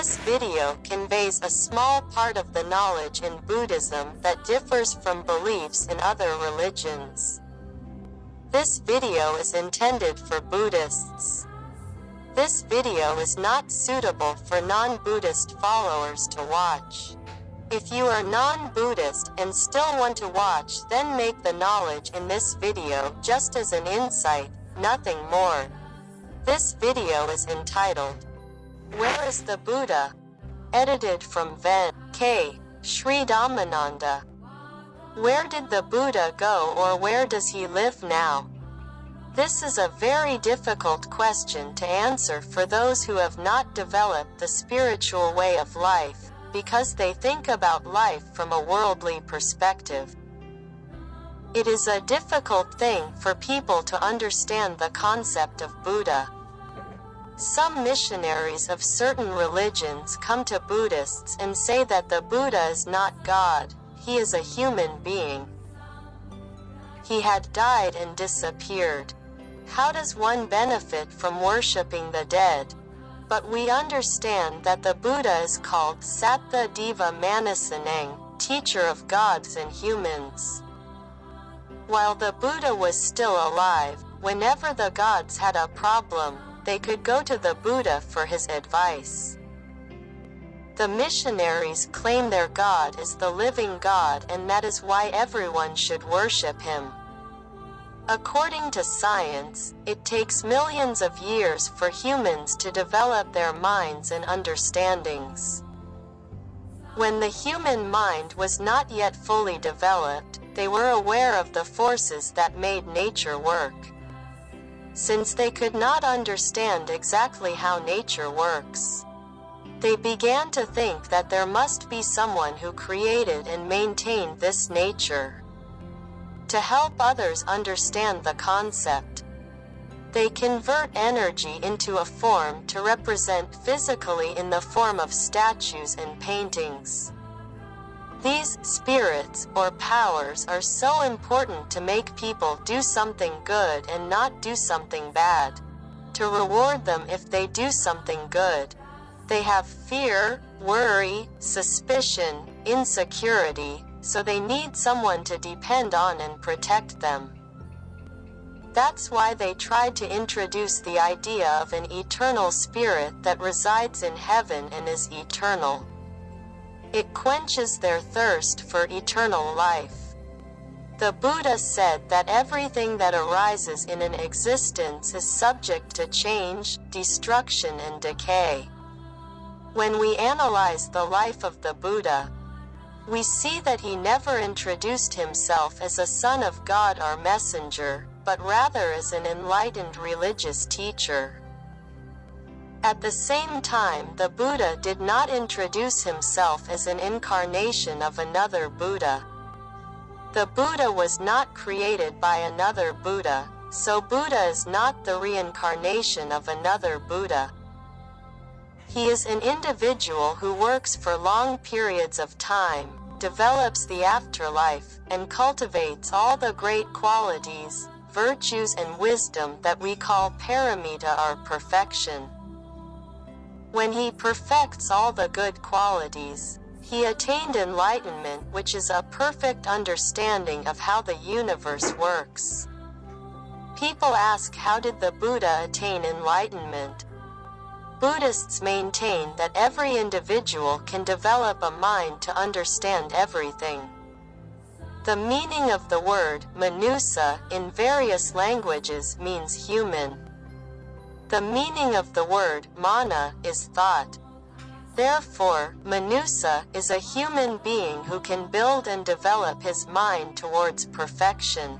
This video conveys a small part of the knowledge in Buddhism that differs from beliefs in other religions. This video is intended for Buddhists. This video is not suitable for non-Buddhist followers to watch. If you are non-Buddhist and still want to watch, then make the knowledge in this video just as an insight, nothing more. This video is entitled, Where is the Buddha? Edited from Ven. K. Sri Dhammananda. Where did the Buddha go, or where does he live now? This is a very difficult question to answer for those who have not developed the spiritual way of life, because they think about life from a worldly perspective. It is a difficult thing for people to understand the concept of Buddha. Some missionaries of certain religions come to Buddhists and say that the Buddha is not God, he is a human being. He had died and disappeared. How does one benefit from worshipping the dead? But we understand that the Buddha is called Sattha Deva Manasanang, teacher of gods and humans. While the Buddha was still alive, whenever the gods had a problem, they could go to the Buddha for his advice. The missionaries claim their God is the living God, and that is why everyone should worship him. According to science, it takes millions of years for humans to develop their minds and understandings. When the human mind was not yet fully developed, they were aware of the forces that made nature work. Since they could not understand exactly how nature works, they began to think that there must be someone who created and maintained this nature. To help others understand the concept, they convert energy into a form to represent physically in the form of statues and paintings. These spirits or powers are so important to make people do something good and not do something bad, to reward them if they do something good. They have fear, worry, suspicion, insecurity, so they need someone to depend on and protect them. That's why they tried to introduce the idea of an eternal spirit that resides in heaven and is eternal. It quenches their thirst for eternal life. The Buddha said that everything that arises in an existence is subject to change, destruction, and decay. When we analyze the life of the Buddha, we see that he never introduced himself as a son of God or messenger, but rather as an enlightened religious teacher. At the same time, the Buddha did not introduce himself as an incarnation of another Buddha. The Buddha was not created by another Buddha, so Buddha is not the reincarnation of another Buddha. He is an individual who works for long periods of time, develops the afterlife, and cultivates all the great qualities, virtues, and wisdom that we call paramita or perfection. When he perfects all the good qualities, he attained enlightenment, which is a perfect understanding of how the universe works. People ask, how did the Buddha attain enlightenment? Buddhists maintain that every individual can develop a mind to understand everything. The meaning of the word manusa in various languages means human. The meaning of the word mana is thought. Therefore, manusa is a human being who can build and develop his mind towards perfection.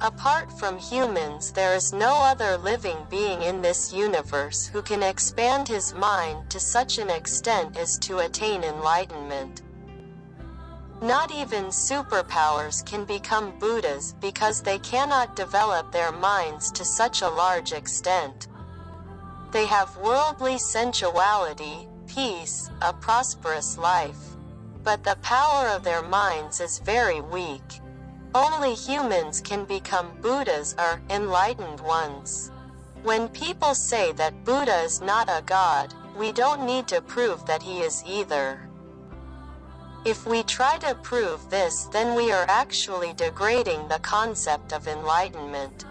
Apart from humans, there is no other living being in this universe who can expand his mind to such an extent as to attain enlightenment. Not even superpowers can become Buddhas because they cannot develop their minds to such a large extent. They have worldly sensuality, peace, a prosperous life, but the power of their minds is very weak. Only humans can become Buddhas or enlightened ones. When people say that Buddha is not a god, We don't need to prove that he is either. If we try to prove this, then we are actually degrading the concept of enlightenment.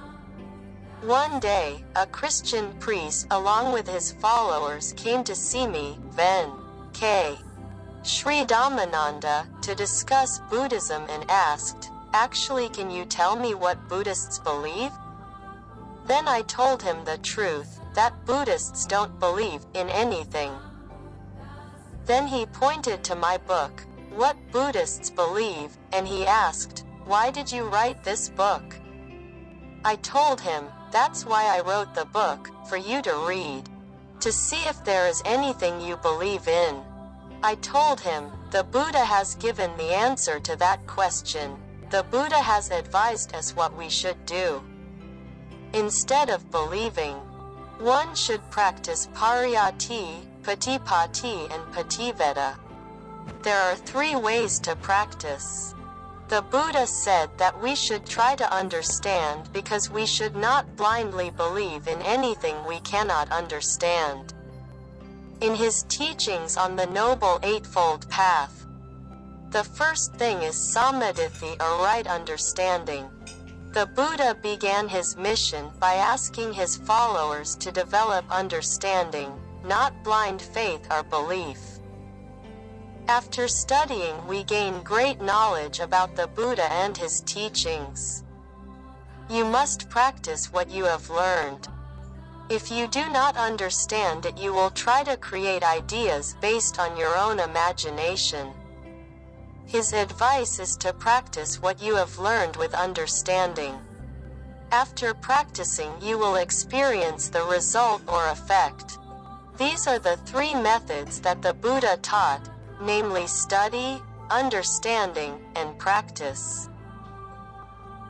One day, a Christian priest along with his followers came to see me, Ven. K. Sri Dhammananda, to discuss Buddhism and asked, "Actually, can you tell me what Buddhists believe?" Then I told him the truth, that Buddhists don't believe in anything. Then he pointed to my book, What Buddhists Believe, and he asked, "Why did you write this book?" I told him, "That's why I wrote the book, for you to read, to see if there is anything you believe in." I told him, the Buddha has given the answer to that question. The Buddha has advised us what we should do. Instead of believing, one should practice pariyatti, patipati and pativeda. There are three ways to practice. The Buddha said that we should try to understand because we should not blindly believe in anything we cannot understand. In his teachings on the Noble Eightfold Path, the first thing is samadhi, or right understanding. The Buddha began his mission by asking his followers to develop understanding, not blind faith or belief. After studying, we gain great knowledge about the Buddha and his teachings. You must practice what you have learned. If you do not understand it, you will try to create ideas based on your own imagination. His advice is to practice what you have learned with understanding. After practicing, you will experience the result or effect. These are the three methods that the Buddha taught, namely study, understanding, and practice.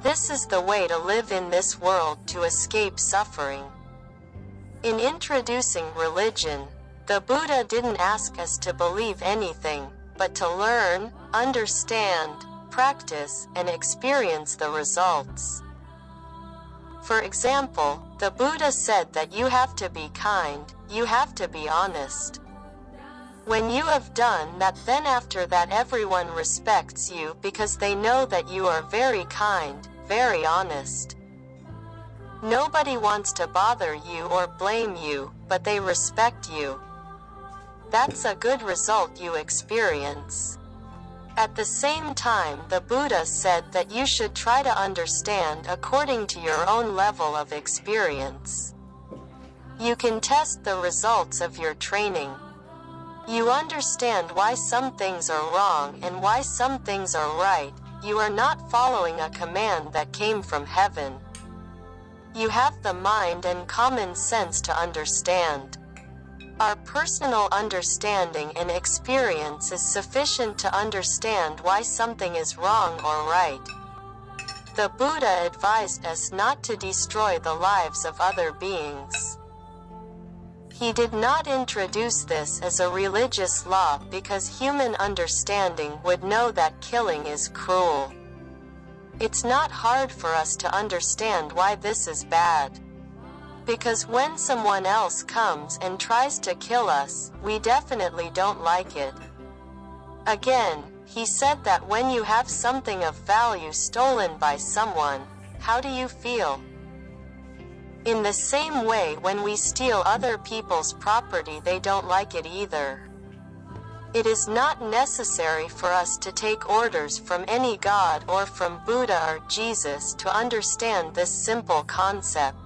This is the way to live in this world to escape suffering. In introducing religion, the Buddha didn't ask us to believe anything, but to learn, understand, practice, and experience the results. For example, the Buddha said that you have to be kind, you have to be honest. When you have done that, then after that everyone respects you because they know that you are very kind, very honest. Nobody wants to bother you or blame you, but they respect you. That's a good result you experience. At the same time, the Buddha said that you should try to understand according to your own level of experience. You can test the results of your training. You understand why some things are wrong and why some things are right. You are not following a command that came from heaven. You have the mind and common sense to understand. Our personal understanding and experience is sufficient to understand why something is wrong or right. The Buddha advised us not to destroy the lives of other beings. He did not introduce this as a religious law because human understanding would know that killing is cruel. It's not hard for us to understand why this is bad. Because when someone else comes and tries to kill us, we definitely don't like it. Again, he said that when you have something of value stolen by someone, how do you feel? In the same way, when we steal other people's property, they don't like it either. It is not necessary for us to take orders from any god or from Buddha or Jesus to understand this simple concept.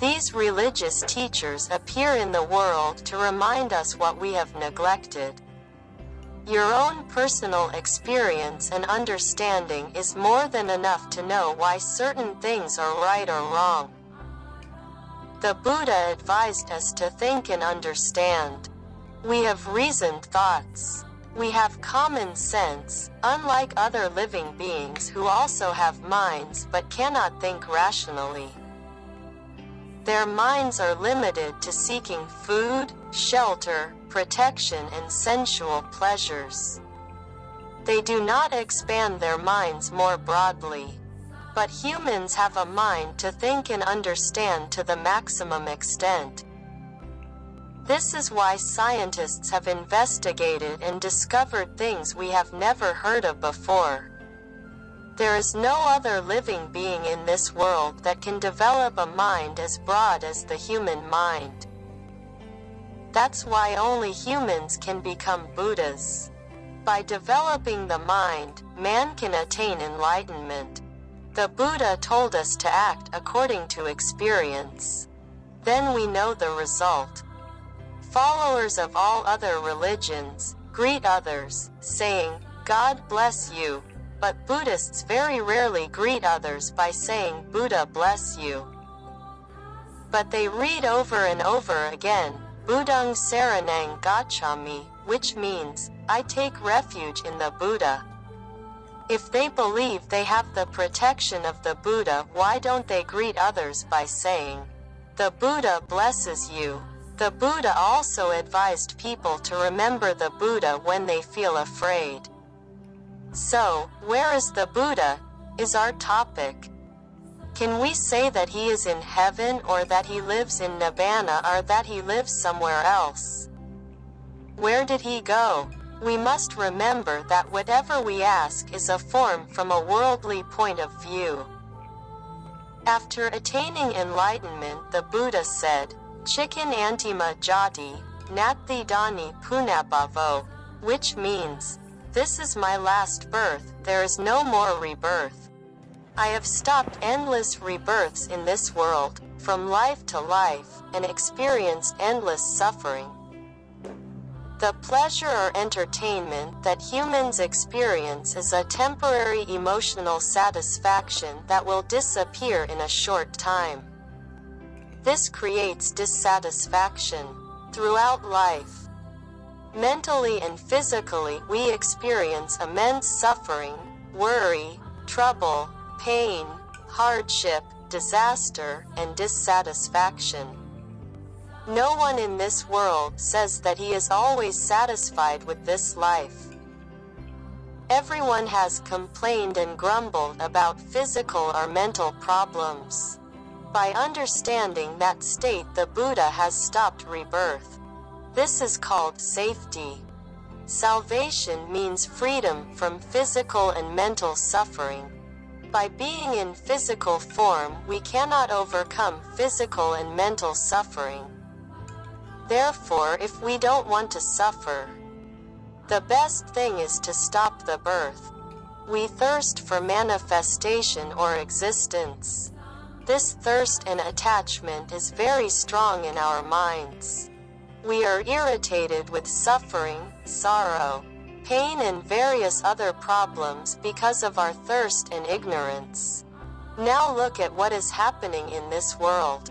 These religious teachers appear in the world to remind us what we have neglected. Your own personal experience and understanding is more than enough to know why certain things are right or wrong. The Buddha advised us to think and understand. We have reasoned thoughts. We have common sense, unlike other living beings who also have minds but cannot think rationally. Their minds are limited to seeking food, shelter, protection and sensual pleasures. They do not expand their minds more broadly. But humans have a mind to think and understand to the maximum extent. This is why scientists have investigated and discovered things we have never heard of before. There is no other living being in this world that can develop a mind as broad as the human mind. That's why only humans can become Buddhas. By developing the mind, man can attain enlightenment. The Buddha told us to act according to experience. Then we know the result. Followers of all other religions greet others, saying, "God bless you." But Buddhists very rarely greet others by saying, "Buddha bless you." But they read over and over again, Buddhang Saranang Gacchami, which means, "I take refuge in the Buddha." If they believe they have the protection of the Buddha, why don't they greet others by saying, "The Buddha blesses you"? The Buddha also advised people to remember the Buddha when they feel afraid. So, where is the Buddha, is our topic. Can we say that he is in heaven, or that he lives in nibbana, or that he lives somewhere else? Where did he go? We must remember that whatever we ask is a form from a worldly point of view. After attaining enlightenment, the Buddha said, Chikkhantimajati, natthidani punabbavo, which means, "This is my last birth, there is no more rebirth. I have stopped endless rebirths in this world, from life to life, and experienced endless suffering." The pleasure or entertainment that humans experience is a temporary emotional satisfaction that will disappear in a short time. This creates dissatisfaction throughout life. Mentally and physically, we experience immense suffering, worry, trouble, pain, hardship, disaster, and dissatisfaction. No one in this world says that he is always satisfied with this life. Everyone has complained and grumbled about physical or mental problems. By understanding that state, the Buddha has stopped rebirth. This is called safety. Salvation means freedom from physical and mental suffering. By being in physical form, we cannot overcome physical and mental suffering. Therefore, if we don't want to suffer, the best thing is to stop the birth. We thirst for manifestation or existence. This thirst and attachment is very strong in our minds. We are irritated with suffering, sorrow, pain, and various other problems because of our thirst and ignorance. Now look at what is happening in this world.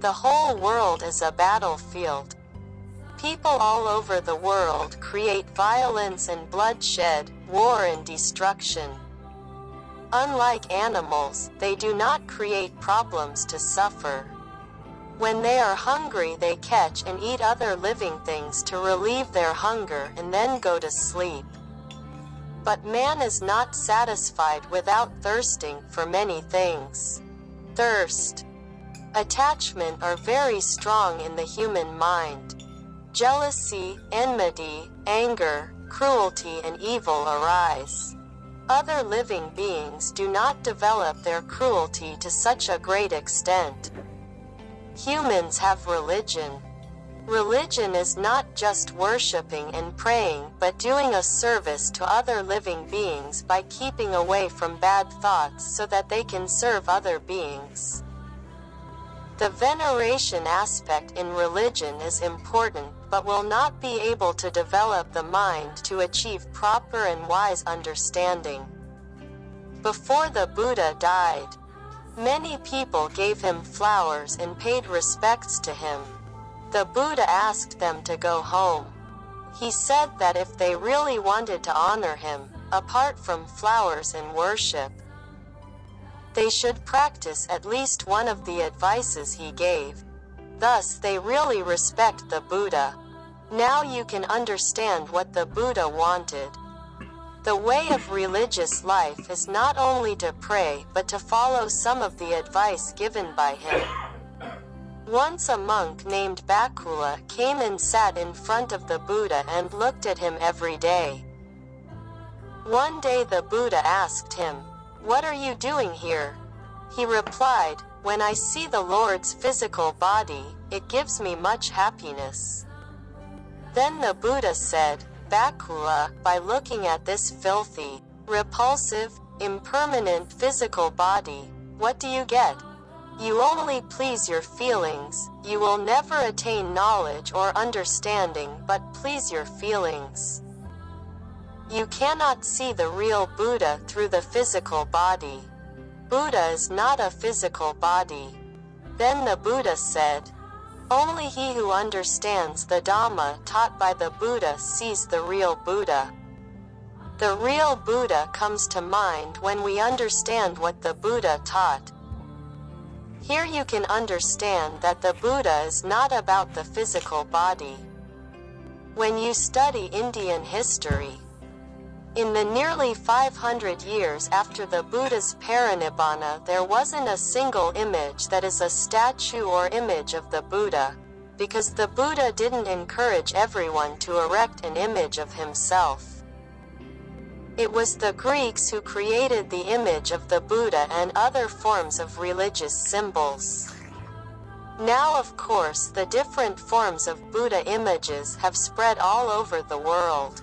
The whole world is a battlefield. People all over the world create violence and bloodshed, war and destruction. Unlike animals, they do not create problems to suffer. When they are hungry, they catch and eat other living things to relieve their hunger and then go to sleep. But man is not satisfied without thirsting for many things. Thirst, attachment are very strong in the human mind. Jealousy, enmity, anger, cruelty, and evil arise. Other living beings do not develop their cruelty to such a great extent. Humans have religion. Religion is not just worshipping and praying, but doing a service to other living beings by keeping away from bad thoughts so that they can serve other beings. The veneration aspect in religion is important, but will not be able to develop the mind to achieve proper and wise understanding. Before the Buddha died, many people gave him flowers and paid respects to him. The Buddha asked them to go home. He said that if they really wanted to honor him, apart from flowers and worship, they should practice at least one of the advices he gave. Thus they really respect the Buddha. Now you can understand what the Buddha wanted. The way of religious life is not only to pray but to follow some of the advice given by him. Once a monk named Bakula came and sat in front of the Buddha and looked at him every day. One day the Buddha asked him, "What are you doing here?" He replied, "When I see the Lord's physical body, it gives me much happiness." Then the Buddha said, "Bakula, by looking at this filthy, repulsive, impermanent physical body, what do you get? You only please your feelings. You will never attain knowledge or understanding but please your feelings. You cannot see the real Buddha through the physical body. Buddha is not a physical body." Then the Buddha said, "Only he who understands the Dhamma taught by the Buddha sees the real Buddha. The real Buddha comes to mind when we understand what the Buddha taught." Here you can understand that the Buddha is not about the physical body. When you study Indian history, in the nearly 500 years after the Buddha's Parinibbana, there wasn't a single image that is a statue or image of the Buddha, because the Buddha didn't encourage everyone to erect an image of himself. It was the Greeks who created the image of the Buddha and other forms of religious symbols. Now, of course, the different forms of Buddha images have spread all over the world.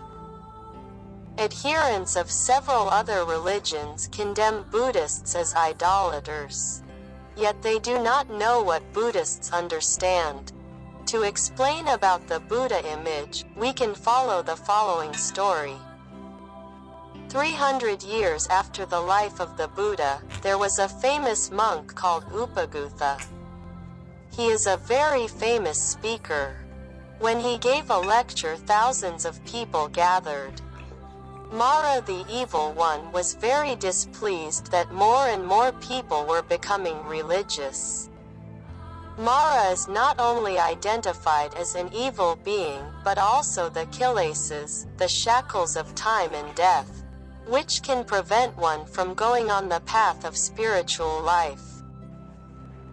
Adherents of several other religions condemn Buddhists as idolaters. Yet they do not know what Buddhists understand. To explain about the Buddha image, we can follow the following story. 300 years after the life of the Buddha, there was a famous monk called Upagupta. He is a very famous speaker. When he gave a lecture, thousands of people gathered. Mara, the evil one, was very displeased that more and more people were becoming religious. Mara is not only identified as an evil being, but also the kilesas, the shackles of time and death, which can prevent one from going on the path of spiritual life.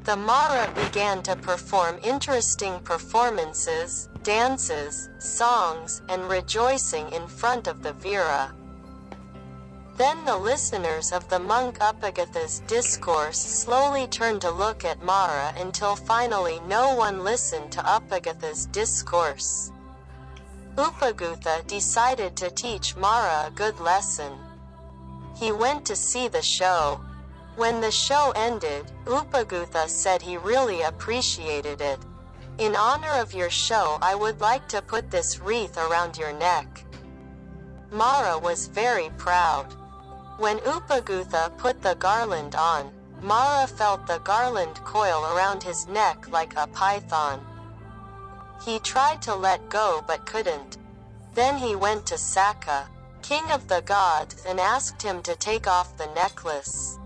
The Mara began to perform interesting performances, dances, songs, and rejoicing in front of the vihara. Then the listeners of the monk Upagupta's discourse slowly turned to look at Mara until finally no one listened to Upagupta's discourse. Upagupta decided to teach Mara a good lesson. He went to see the show. When the show ended, Upagupta said he really appreciated it. "In honor of your show, I would like to put this wreath around your neck." Mara was very proud. When Upagupta put the garland on, Mara felt the garland coil around his neck like a python. He tried to let go but couldn't. Then he went to Sakka, king of the gods, and asked him to take off the necklace.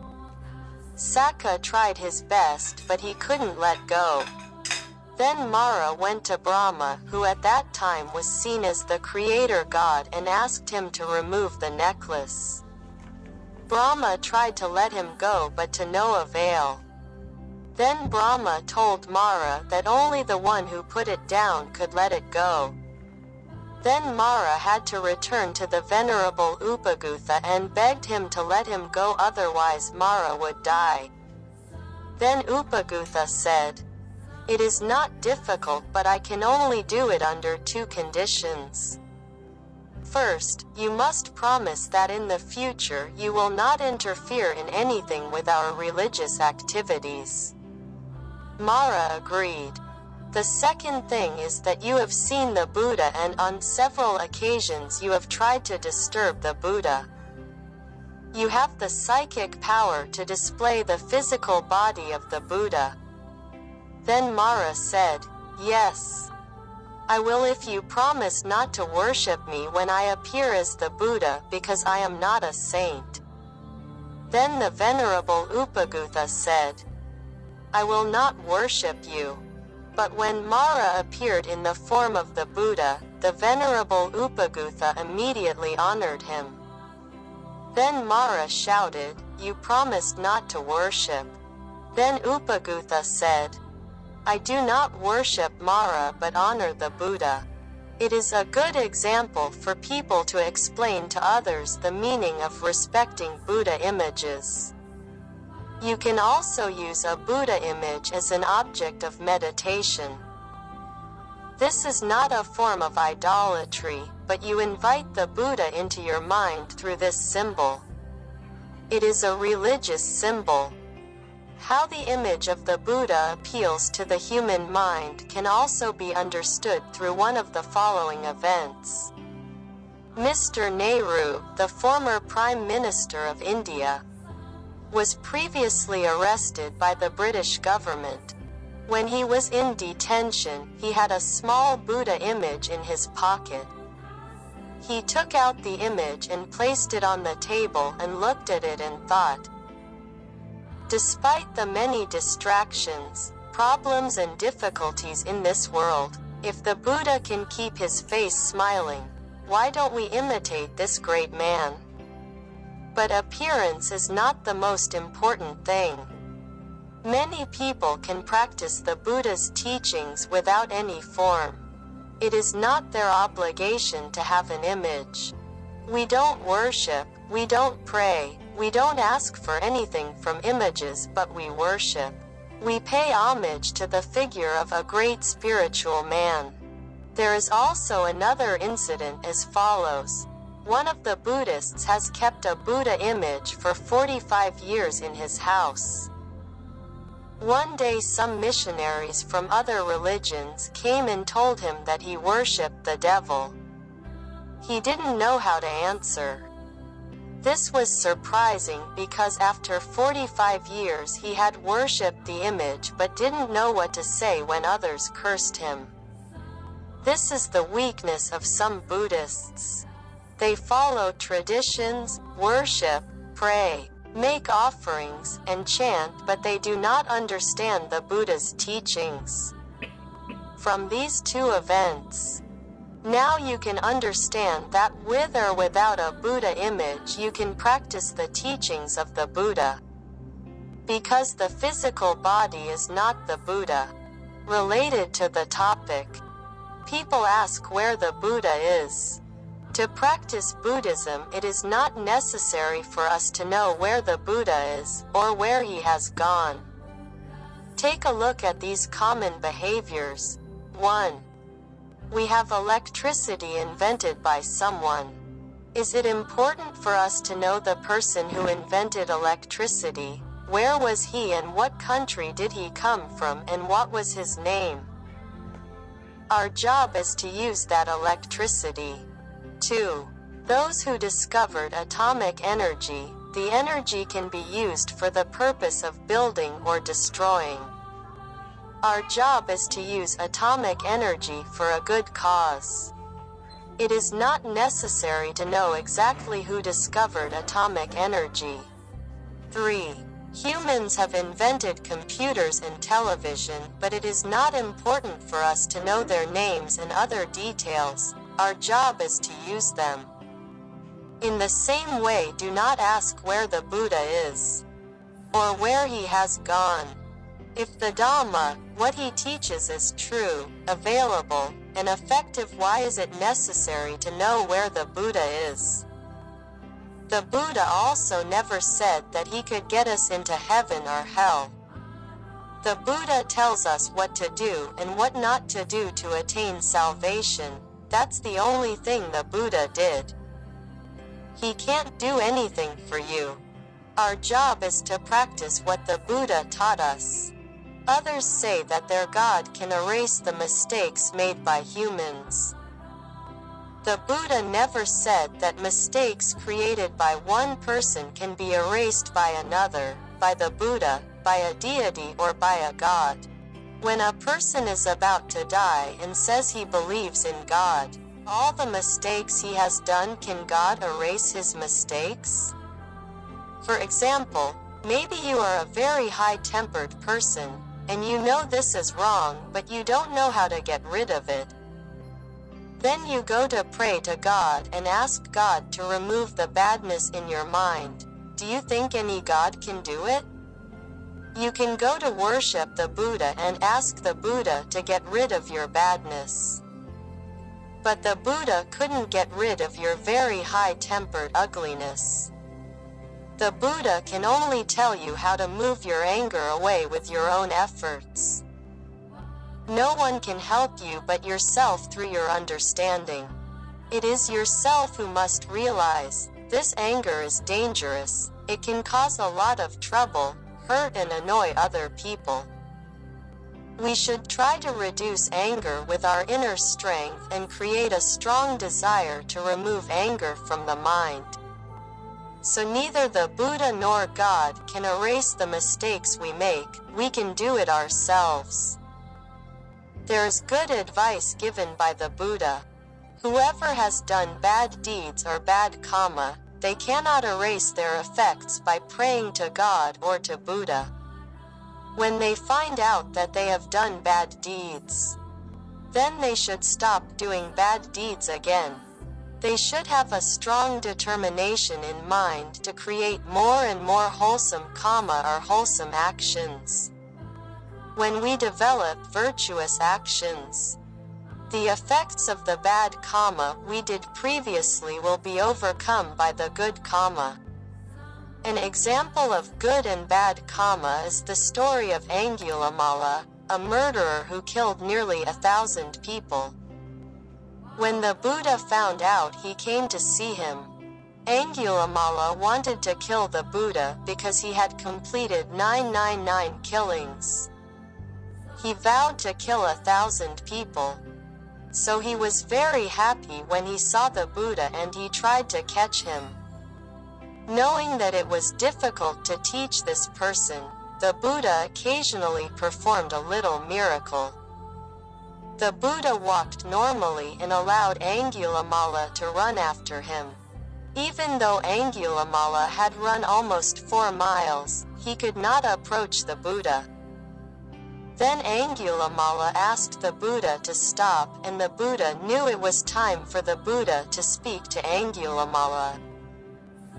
Sakka tried his best but he couldn't let go. Then Mara went to Brahma, who at that time was seen as the creator god, and asked him to remove the necklace. Brahma tried to let him go but to no avail. Then Brahma told Mara that only the one who put it down could let it go. Then Mara had to return to the venerable Upagupta and begged him to let him go, otherwise Mara would die. Then Upagupta said, "It is not difficult, but I can only do it under two conditions. First, you must promise that in the future you will not interfere in anything with our religious activities." Mara agreed. "The second thing is that you have seen the Buddha and on several occasions you have tried to disturb the Buddha. You have the psychic power to display the physical body of the Buddha." Then Mara said, "Yes, I will if you promise not to worship me when I appear as the Buddha, because I am not a saint." Then the venerable Upagupta said, "I will not worship you." But when Mara appeared in the form of the Buddha, the venerable Upagupta immediately honored him. Then Mara shouted, "You promised not to worship." Then Upagupta said, I do not worship Mara but honor the Buddha. It is a good example for people to explain to others the meaning of respecting Buddha images. You can also use a Buddha image as an object of meditation. This is not a form of idolatry, but you invite the Buddha into your mind through this symbol. It is a religious symbol. How the image of the Buddha appeals to the human mind can also be understood through one of the following events. Mr. Nehru, the former Prime Minister of India, was previously arrested by the British government. When he was in detention, he had a small Buddha image in his pocket. He took out the image and placed it on the table and looked at it and thought. Despite the many distractions, problems and difficulties in this world, if the Buddha can keep his face smiling, why don't we imitate this great man? But appearance is not the most important thing. Many people can practice the Buddha's teachings without any form. It is not their obligation to have an image. We don't worship, we don't pray, we don't ask for anything from images, but we worship. We pay homage to the figure of a great spiritual man. There is also another incident as follows. One of the Buddhists has kept a Buddha image for 45 years in his house. One day some missionaries from other religions came and told him that he worshipped the devil. He didn't know how to answer. This was surprising because after 45 years he had worshipped the image but didn't know what to say when others cursed him. This is the weakness of some Buddhists. They follow traditions, worship, pray, make offerings, and chant, but they do not understand the Buddha's teachings. From these two events, now you can understand that with or without a Buddha image you can practice the teachings of the Buddha. Because the physical body is not the Buddha. Related to the topic, people ask where the Buddha is. To practice Buddhism, it is not necessary for us to know where the Buddha is or where he has gone. Take a look at these common behaviors. 1. We have electricity invented by someone. Is it important for us to know the person who invented electricity? Where was he and what country did he come from and what was his name? Our job is to use that electricity. 2. Those who discovered atomic energy, the energy can be used for the purpose of building or destroying. Our job is to use atomic energy for a good cause. It is not necessary to know exactly who discovered atomic energy. 3. Humans have invented computers and television, but it is not important for us to know their names and other details. Our job is to use them. In the same way, do not ask where the Buddha is or where he has gone. If the Dhamma, what he teaches, is true, available, and effective, why is it necessary to know where the Buddha is? The Buddha also never said that he could get us into heaven or hell. The Buddha tells us what to do and what not to do to attain salvation. That's the only thing the Buddha did. He can't do anything for you. Our job is to practice what the Buddha taught us. Others say that their God can erase the mistakes made by humans. The Buddha never said that mistakes created by one person can be erased by another, by the Buddha, by a deity, or by a god. When a person is about to die and says he believes in God, all the mistakes he has done, can God erase his mistakes? For example, maybe you are a very high-tempered person, and you know this is wrong, but you don't know how to get rid of it. Then you go to pray to God and ask God to remove the badness in your mind. Do you think any God can do it? You can go to worship the Buddha and ask the Buddha to get rid of your badness. But the Buddha couldn't get rid of your very high-tempered ugliness. The Buddha can only tell you how to move your anger away with your own efforts. No one can help you but yourself through your understanding. It is yourself who must realize, this anger is dangerous, it can cause a lot of trouble, hurt and annoy other people. We should try to reduce anger with our inner strength and create a strong desire to remove anger from the mind. So neither the Buddha nor God can erase the mistakes we make, we can do it ourselves. There is good advice given by the Buddha. Whoever has done bad deeds or bad karma, they cannot erase their effects by praying to God or to Buddha. When they find out that they have done bad deeds, then they should stop doing bad deeds again. They should have a strong determination in mind to create more and more wholesome karma or wholesome actions. When we develop virtuous actions, the effects of the bad karma we did previously will be overcome by the good karma. An example of good and bad karma is the story of Angulimala, a murderer who killed nearly 1,000 people. When the Buddha found out, he came to see him. Angulimala wanted to kill the Buddha because he had completed 999 killings. He vowed to kill 1,000 people. So he was very happy when he saw the Buddha and he tried to catch him. Knowing that it was difficult to teach this person, the Buddha occasionally performed a little miracle. The Buddha walked normally and allowed Angulimala to run after him. Even though Angulimala had run almost 4 miles, he could not approach the Buddha. Then Angulimala asked the Buddha to stop, and the Buddha knew it was time for the Buddha to speak to Angulimala.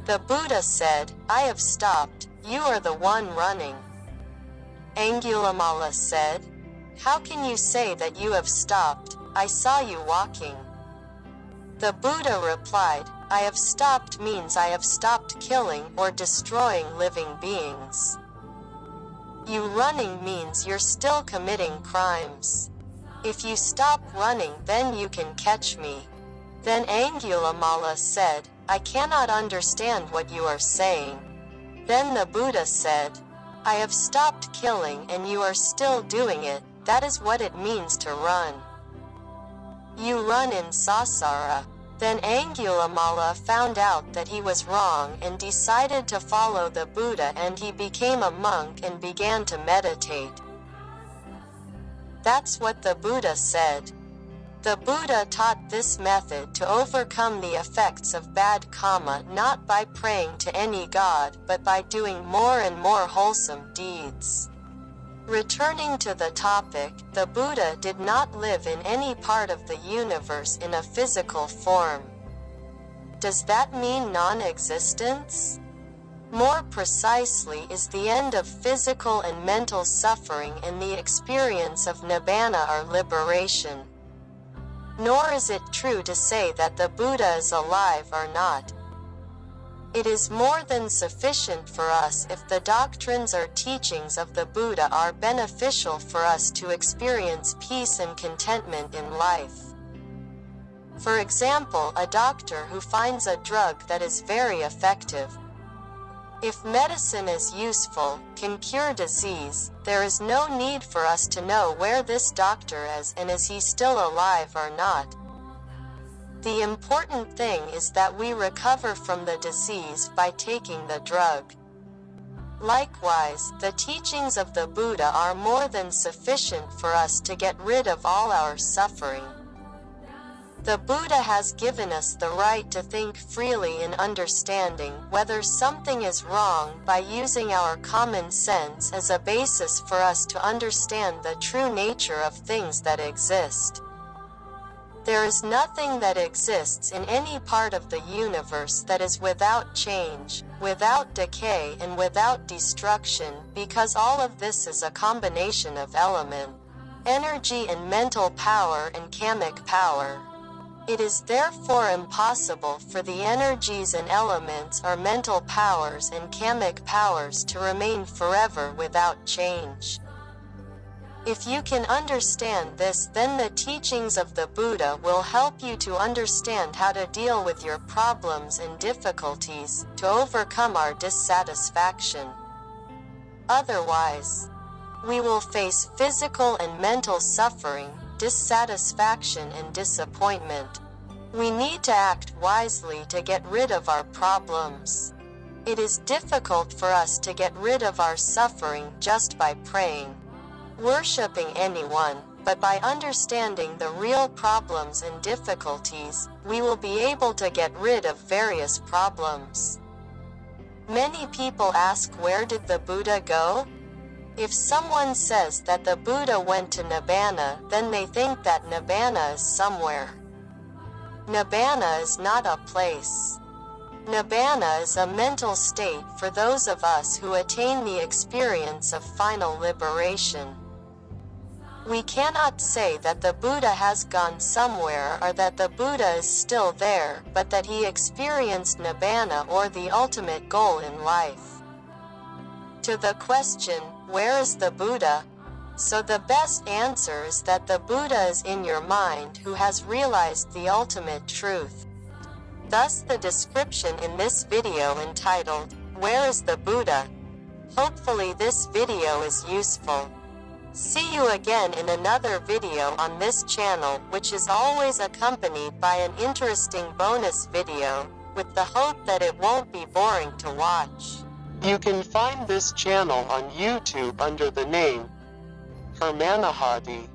The Buddha said, "I have stopped, you are the one running." Angulimala said, "How can you say that you have stopped? I saw you walking." The Buddha replied, "I have stopped means I have stopped killing or destroying living beings. You running means you're still committing crimes. If you stop running, then you can catch me." Then Angulimala said, "I cannot understand what you are saying." Then the Buddha said, "I have stopped killing and you are still doing it, that is what it means to run. You run in samsara." Then Angulimala found out that he was wrong and decided to follow the Buddha, and he became a monk and began to meditate. That's what the Buddha said. The Buddha taught this method to overcome the effects of bad karma not by praying to any god but by doing more and more wholesome deeds. Returning to the topic, the Buddha did not live in any part of the universe in a physical form. Does that mean non-existence? More precisely is the end of physical and mental suffering and the experience of nibbana or liberation. Nor is it true to say that the Buddha is alive or not. It is more than sufficient for us if the doctrines or teachings of the Buddha are beneficial for us to experience peace and contentment in life. For example, a doctor who finds a drug that is very effective. If medicine is useful, can cure disease, there is no need for us to know where this doctor is and is he still alive or not. The important thing is that we recover from the disease by taking the drug. Likewise, the teachings of the Buddha are more than sufficient for us to get rid of all our suffering. The Buddha has given us the right to think freely in understanding whether something is wrong by using our common sense as a basis for us to understand the true nature of things that exist. There is nothing that exists in any part of the universe that is without change, without decay and without destruction, because all of this is a combination of element, energy and mental power and kamic power. It is therefore impossible for the energies and elements or mental powers and kamic powers to remain forever without change. If you can understand this, then the teachings of the Buddha will help you to understand how to deal with your problems and difficulties, to overcome our dissatisfaction. Otherwise, we will face physical and mental suffering, dissatisfaction and disappointment. We need to act wisely to get rid of our problems. It is difficult for us to get rid of our suffering just by praying, worshipping anyone, but by understanding the real problems and difficulties, we will be able to get rid of various problems. Many people ask, where did the Buddha go? If someone says that the Buddha went to Nibbana, then they think that Nibbana is somewhere. Nibbana is not a place. Nibbana is a mental state for those of us who attain the experience of final liberation. We cannot say that the Buddha has gone somewhere or that the Buddha is still there, but that he experienced Nibbana or the ultimate goal in life. To the question, where is the Buddha? So the best answer is that the Buddha is in your mind who has realized the ultimate truth. Thus the description in this video entitled, "Where is the Buddha?" Hopefully this video is useful. See you again in another video on this channel, which is always accompanied by an interesting bonus video, with the hope that it won't be boring to watch. You can find this channel on YouTube under the name hermanuhadi.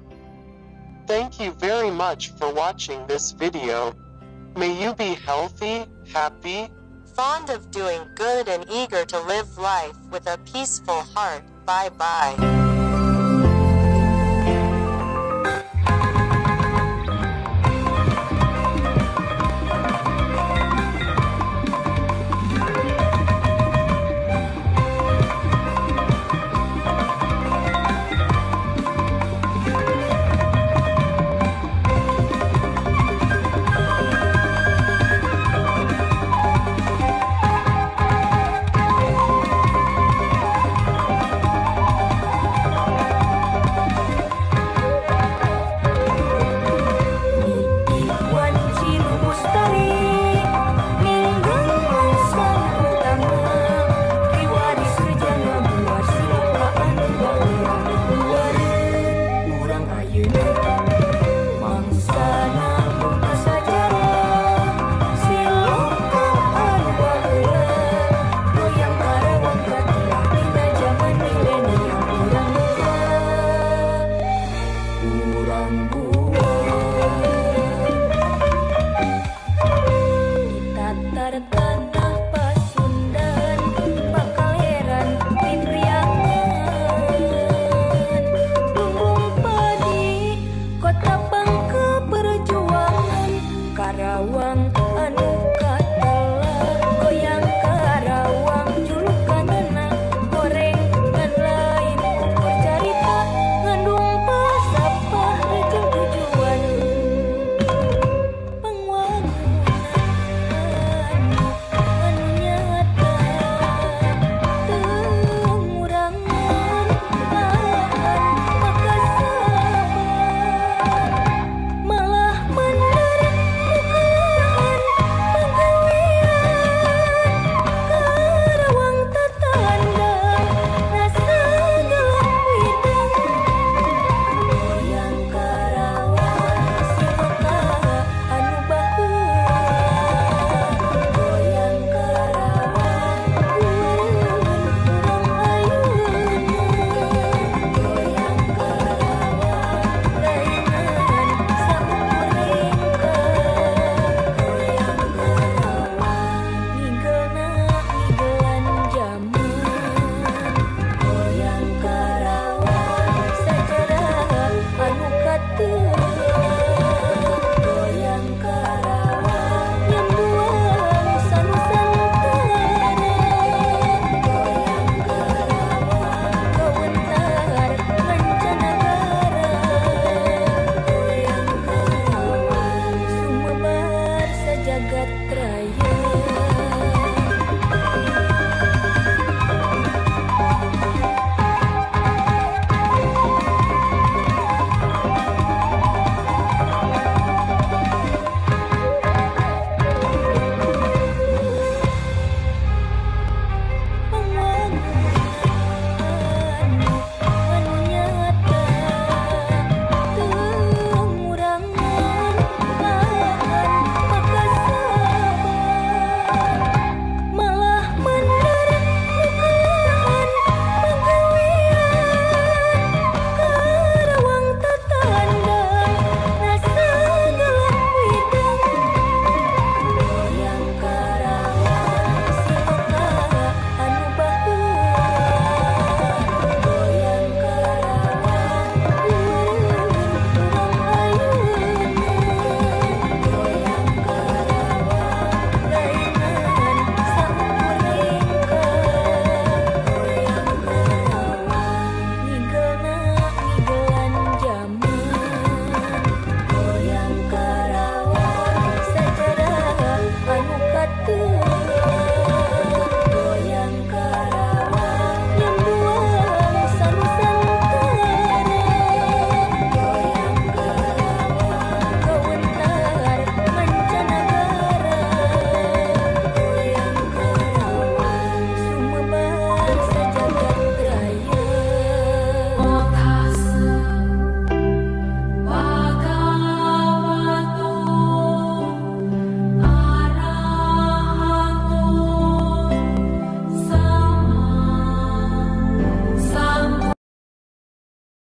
Thank you very much for watching this video. May you be healthy, happy, fond of doing good and eager to live life with a peaceful heart. Bye bye.